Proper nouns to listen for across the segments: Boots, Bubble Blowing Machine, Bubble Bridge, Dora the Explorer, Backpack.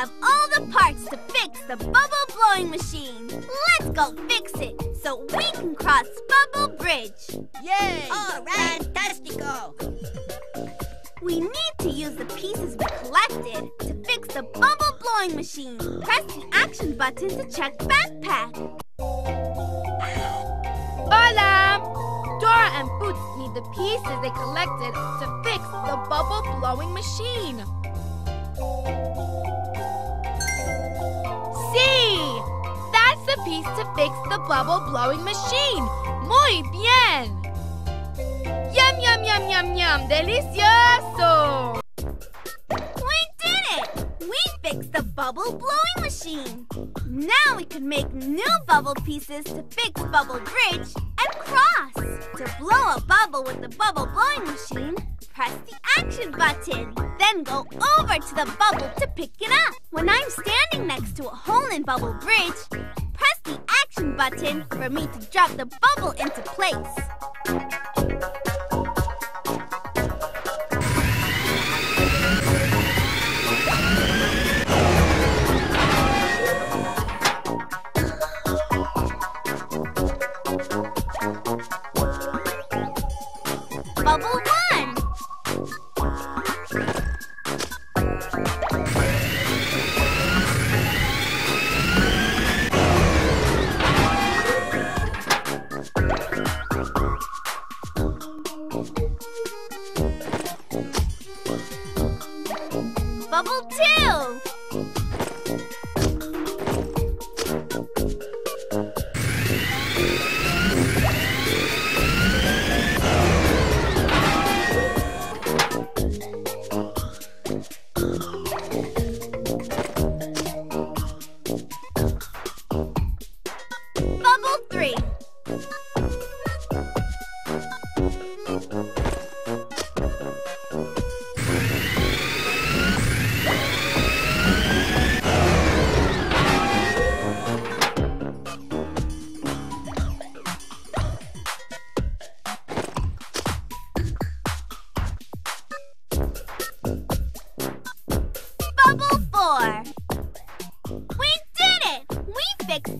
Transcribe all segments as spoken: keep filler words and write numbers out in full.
have all the parts to fix the bubble blowing machine. Let's go fix it so we can cross Bubble Bridge. Yay! All right, fantastico! We need to use the pieces we collected to fix the bubble blowing machine. Press the action button to check Backpack. Hola! Dora and Boots need the pieces they collected to fix the bubble blowing machine. See! That's the piece to fix the bubble blowing machine. Muy bien! Yum, yum, yum, yum, yum! Delicioso! We did it! We fixed the bubble blowing machine. Now we can make new bubble pieces to fix Bubble Bridge and cross. To blow a bubble with the bubble blowing machine, press the action button. Then go over to the bubble to pick it up. When I'm standing next to a hole in Bubble Bridge, press the action button for me to drop the bubble into place.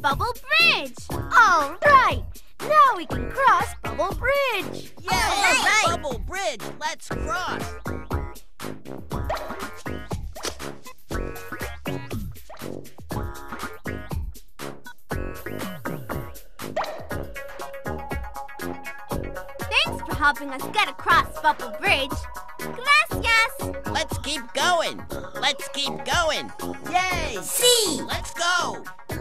Bubble Bridge! All right! Now we can cross Bubble Bridge! Yay! Right. Bubble Bridge! Let's cross! Thanks for helping us get across Bubble Bridge! Gracias! Let's keep going! Let's keep going! Yay! See! Let's go!